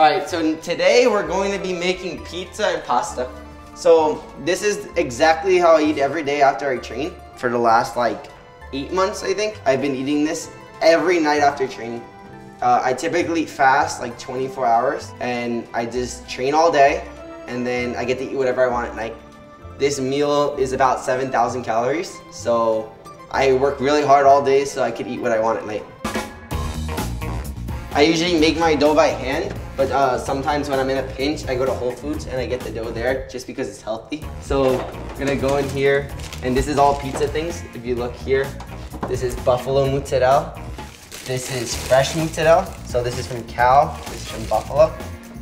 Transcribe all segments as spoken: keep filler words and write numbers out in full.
Alright, so today we're going to be making pizza and pasta. So this is exactly how I eat every day after I train. For the last like eight months, I think, I've been eating this every night after training. Uh, I typically fast like twenty-four hours and I just train all day and then I get to eat whatever I want at night. This meal is about seven thousand calories, so I work really hard all day so I could eat what I want at night. I usually make my dough by hand, but uh, sometimes when I'm in a pinch, I go to Whole Foods and I get the dough there just because it's healthy. So I'm gonna go in here, and this is all pizza things. If you look here, this is buffalo mozzarella. This is fresh mozzarella. So this is from cow, this is from buffalo.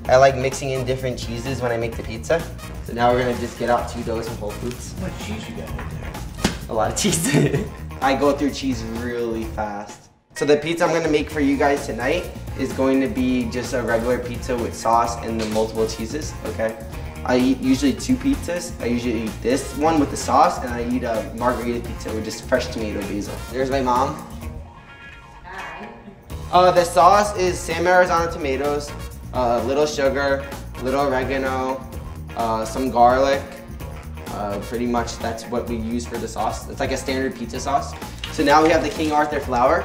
I like mixing in different cheeses when I make the pizza. So now we're gonna just get out two doughs from Whole Foods. What cheese you got in there? A lot of cheese. I go through cheese really fast. So the pizza I'm gonna make for you guys tonight is going to be just a regular pizza with sauce and the multiple cheeses, okay? I eat usually two pizzas. I usually eat this one with the sauce and I eat a margarita pizza with just fresh tomato basil. There's my mom. Hi. Uh, the sauce is San Marzano tomatoes, a uh, little sugar, little oregano, Uh, some garlic, uh, pretty much that's what we use for the sauce. It's like a standard pizza sauce. So now we have the King Arthur flour.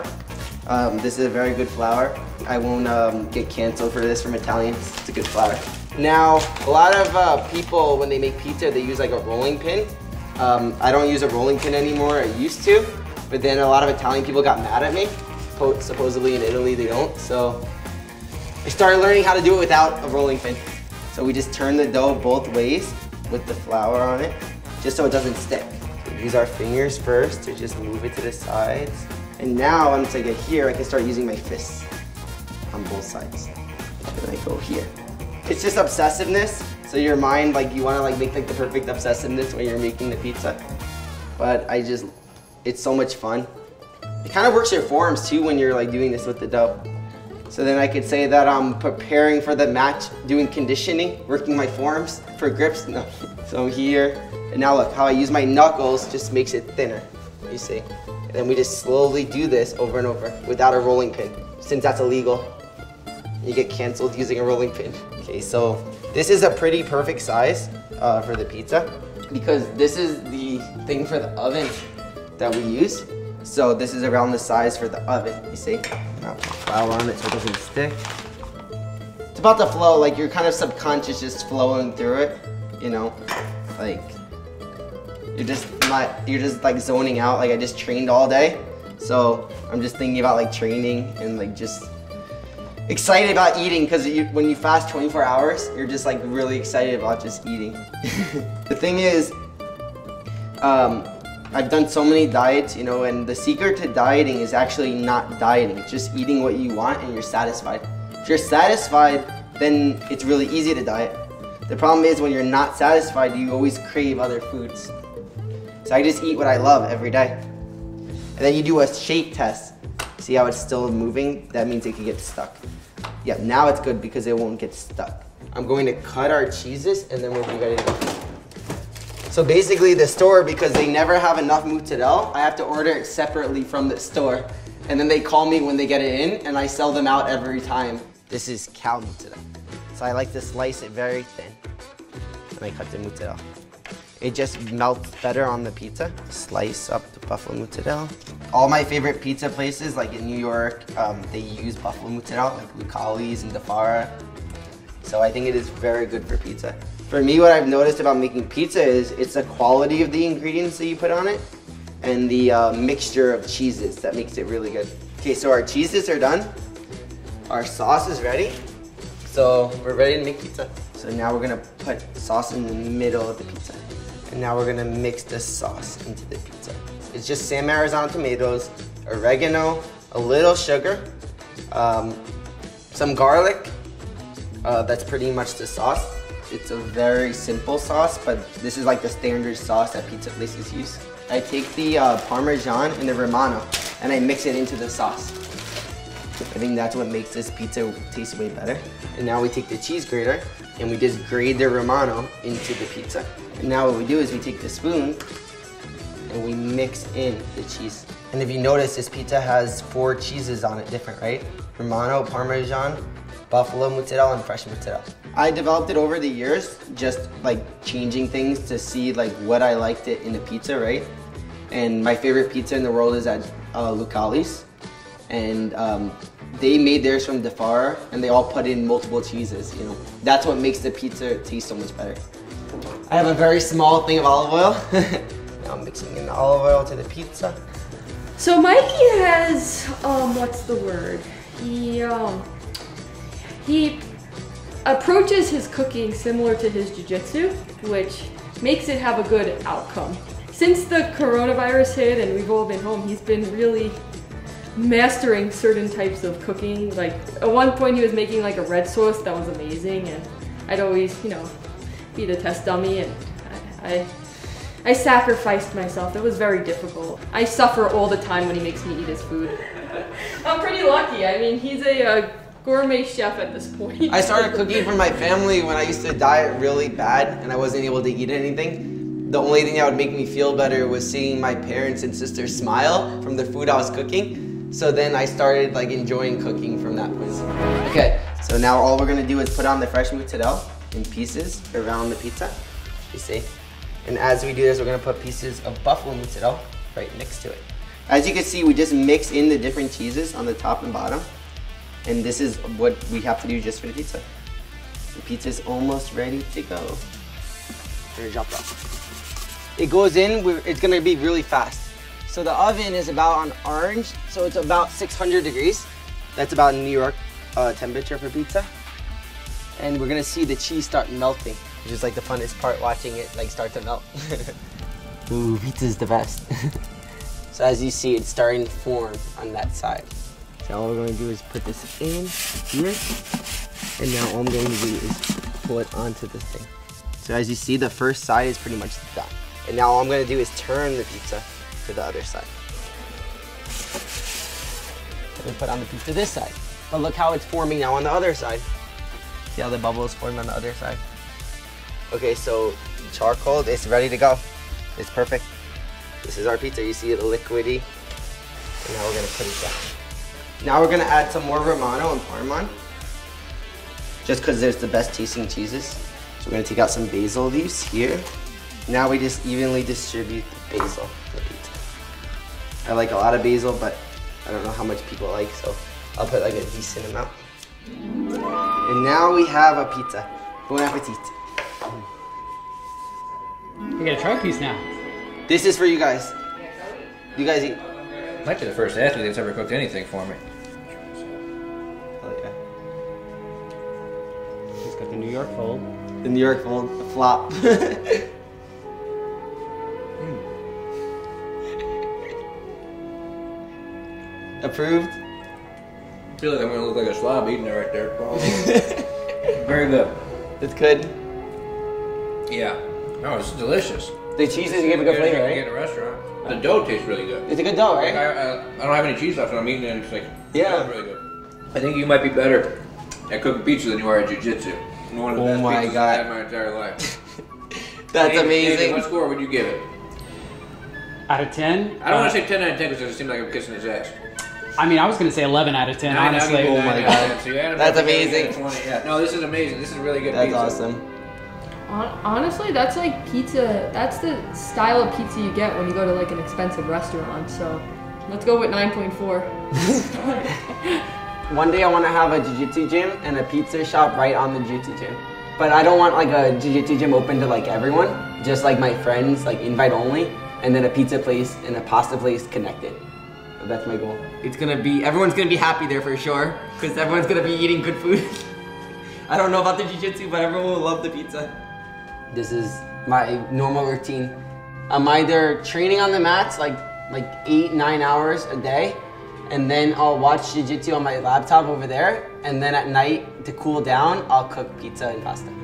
Um, this is a very good flour. I won't um, get canceled for this from Italians. It's a good flour. Now, a lot of uh, people, when they make pizza, they use like a rolling pin. Um, I don't use a rolling pin anymore, I used to, but then a lot of Italian people got mad at me. Supposedly in Italy they don't, so I started learning how to do it without a rolling pin. So we just turn the dough both ways with the flour on it, just so it doesn't stick. So we use our fingers first to just move it to the sides. And now, once I get here, I can start using my fists on both sides. And I go here. It's just obsessiveness. So your mind, like you wanna like make like the perfect obsessiveness when you're making the pizza. But I just, it's so much fun. It kind of works your forearms too when you're like doing this with the dough. So then I could say that I'm preparing for the match, doing conditioning, working my forearms for grips. No. So here, and now look, how I use my knuckles just makes it thinner, you see. And then we just slowly do this over and over without a rolling pin, since that's illegal. You get canceled using a rolling pin. Okay, so this is a pretty perfect size uh, for the pizza because this is the thing for the oven that we use. So this is around the size for the oven, you see? Now put flour on it so it doesn't stick. It's about the flow, like you're kind of subconscious just flowing through it, you know? Like, you're just not, you're just like zoning out, like I just trained all day. So I'm just thinking about like training and like just excited about eating because when you fast twenty-four hours, you're just like really excited about just eating. The thing is, um, I've done so many diets, you know, and the secret to dieting is actually not dieting. It's just eating what you want and you're satisfied. If you're satisfied, then it's really easy to diet. The problem is when you're not satisfied, you always crave other foods. So I just eat what I love every day. And then you do a shake test. See how it's still moving? That means it could get stuck. Yeah, now it's good because it won't get stuck. I'm going to cut our cheeses and then we'll be ready to go. So basically the store, because they never have enough mozzarella, I have to order it separately from the store. And then they call me when they get it in and I sell them out every time. This is cow mozzarella. So I like to slice it very thin. And I cut the mozzarella. It just melts better on the pizza. Slice up the buffalo mozzarella. All my favorite pizza places, like in New York, um, they use buffalo mozzarella, like Lucali's and Di Fara. So I think it is very good for pizza. For me, what I've noticed about making pizza is it's the quality of the ingredients that you put on it and the uh, mixture of cheeses that makes it really good. Okay, so our cheeses are done. Our sauce is ready. So we're ready to make pizza. So now we're gonna put sauce in the middle of the pizza. And now we're gonna mix the sauce into the pizza. It's just San Marzano tomatoes, oregano, a little sugar, um, some garlic. Uh, that's pretty much the sauce. It's a very simple sauce, but this is like the standard sauce that pizza places use. I take the uh, Parmesan and the Romano and I mix it into the sauce. I think that's what makes this pizza taste way better. And now we take the cheese grater and we just grate the Romano into the pizza. And now what we do is we take the spoon and we mix in the cheese. And if you notice, this pizza has four cheeses on it different, right? Romano, Parmesan, buffalo mozzarella and fresh mozzarella. I developed it over the years, just like changing things to see like what I liked it in the pizza, right? And my favorite pizza in the world is at uh, Lucali's, and um, they made theirs from Di Fara, and they all put in multiple cheeses. You know, that's what makes the pizza taste so much better. I have a very small thing of olive oil. Now I'm mixing in the olive oil to the pizza. So Mikey has um, what's the word? He um, he approaches his cooking similar to his Jiu Jitsu, which makes it have a good outcome. Since the coronavirus hit and we've all been home, he's been really mastering certain types of cooking. Like at one point he was making like a red sauce that was amazing, and I'd always, you know, be the test dummy, and I, I, I sacrificed myself. It was very difficult. I suffer all the time when he makes me eat his food. I'm pretty lucky. I mean, he's a, a gourmet chef at this point. I started cooking for my family when I used to diet really bad and I wasn't able to eat anything. The only thing that would make me feel better was seeing my parents and sisters smile from the food I was cooking. So then I started like enjoying cooking from that point. Okay, so now all we're gonna do is put on the fresh mozzarella in pieces around the pizza, you see? And as we do this, we're gonna put pieces of buffalo mozzarella right next to it. As you can see, we just mix in the different cheeses on the top and bottom. And this is what we have to do just for the pizza. The pizza's almost ready to go. I'm gonna drop that. It goes in, it's gonna be really fast. So the oven is about on orange, so it's about six hundred degrees. That's about New York uh, temperature for pizza. And we're gonna see the cheese start melting, which is like the funnest part, watching it like start to melt. Ooh, pizza's the best. So as you see, it's starting to form on that side. So all we're gonna do is put this in here. And now all I'm going to do is pull it onto this thing. So as you see, the first side is pretty much done. And now all I'm gonna do is turn the pizza to the other side. I'm gonna put on the pizza this side. But look how it's forming now on the other side. See how the bubbles formed on the other side? Okay, so charcoal is ready to go. It's perfect. This is our pizza. You see it liquidy. And now we're gonna put it down. Now we're gonna add some more Romano and Parmesan, just because there's the best tasting cheeses. So we're gonna take out some basil leaves here. Now we just evenly distribute the basil for the pizza. I like a lot of basil, but I don't know how much people like, so I'll put like a decent amount. And now we have a pizza. Bon appetit. We got a try piece now. This is for you guys. You guys eat. Might be the first athlete that's ever cooked anything for me. Oh yeah. He's got the New York fold. The New York fold, the flop. Approved? I feel like I'm gonna look like a slob eating it right there. Very good. It's good? Yeah. No, it's delicious. The cheese doesn't give a good flavor, right? Get a restaurant. The dough tastes really good. It's a good dough, right? Like I, I, I don't have any cheese left, and I'm eating it, and it's like, yeah, it's really good. I think you might be better at cooking pizza than you are at jiu-jitsu. One of the oh best my pizzas God. I've had my entire life. That's and, amazing. And what score would you give it? Out of ten? I don't uh, want to say ten out of ten because it seems like I'm kissing his ass. I mean, I was going to say eleven out of ten, nine, honestly. Oh my God. So that's amazing. Yeah. No, this is amazing. This is really good that's pizza. That's awesome. Honestly, that's like pizza. That's the style of pizza you get when you go to like an expensive restaurant. So let's go with nine point four. One day I want to have a jiu-jitsu gym and a pizza shop right on the jiu-jitsu gym. But I don't want like a jiu-jitsu gym open to like everyone, just like my friends, like invite only, and then a pizza place and a pasta place connected. That's my goal. It's gonna be, everyone's gonna be happy there for sure, because everyone's gonna be eating good food. I don't know about the jiu-jitsu, but everyone will love the pizza. This is my normal routine. I'm either training on the mats like like eight, nine hours a day, and then I'll watch jiu-jitsu on my laptop over there, and then at night to cool down, I'll cook pizza and pasta.